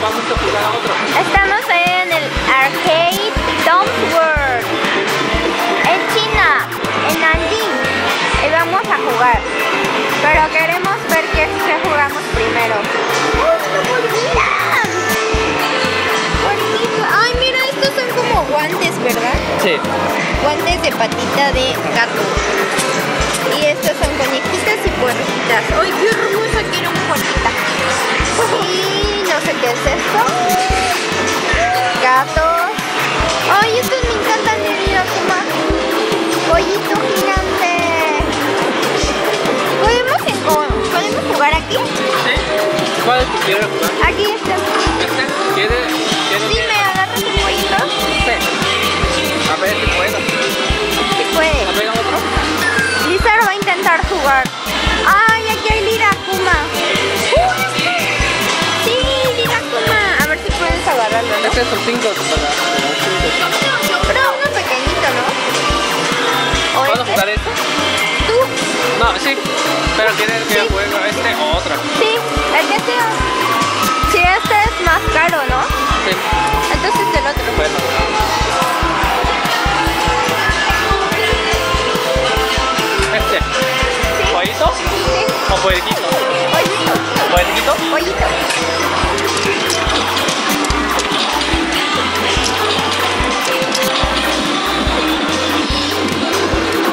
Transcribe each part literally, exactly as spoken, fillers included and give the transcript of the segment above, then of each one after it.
vamos a jugar a otro. Estamos en el Arcade Tom's World, en China, en Nanjing, y vamos a jugar. Pero queremos ver qué, qué jugamos primero. ¡Ay, mira! Estos son como guantes, ¿verdad? Sí. Guantes de patita de gato. Y estos son conejitas y puerquitas. ¡Ay, qué hermosa! Quiero un puerquita. Y no sé qué es esto. Gatos. ¡Ay, estos me encantan de Hiroshima! Pollito gigante. ¿Podemos, ¿Podemos jugar aquí? Sí. ¿Cuál quieres jugar? Aquí está. ¿Este? ¿Quieres? ¿Quieres? Sí, me agarras un pollito. Sí. A ver si puedo. ¿Sí puede? ¿A ver otro? Lizardo va a intentar jugar. ¡Ay, aquí hay Lirakuma! ¡Sí, Lirakuma! A ver si puedes agarrarlo, ¿no? Este es el cinco. Pero uno pequeñito, ¿no? ¿Puedo este? Jugar esto? ¿Tú? No, sí, pero tienes que sí. Jugar este o otra. Sí, el que sea. Si sí, este es más caro, ¿no? Sí. Entonces el otro. Bueno. Este. Sí. ¿Pollito? Sí. ¿O puerquito? Pollito. ¿Puerquito? Pollito.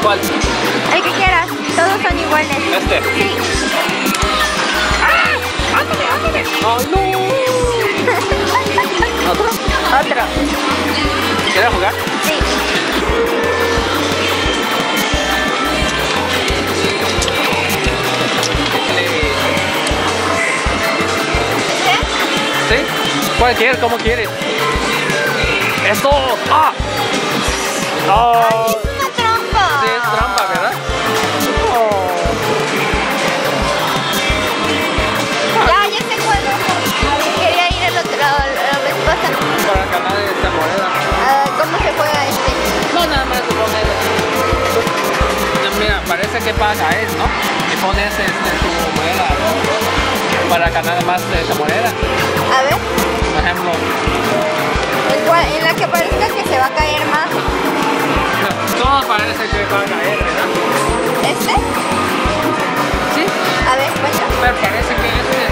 ¿Cuál? El que quieras. Todos son iguales. ¿Este? Sí. ¡Ah! ¡Ándale, ándale! ¡Oh, no! ¿Otro? Otro. ¿Quieres jugar? Sí. ¿Sí? ¿Cuál quieres? ¿Cómo quieres? ¡Esto! ¡Ah! ¡Oh! Parece que paga es, ¿no? Y pones este, tu moneda para ganar más de esa moneda. A ver. Por ejemplo. ¿En, cual, en la que parezca que se va a caer más? Todo parece que va a caer, ¿verdad? ¿Este? Sí. A ver, bueno. Pero parece que este...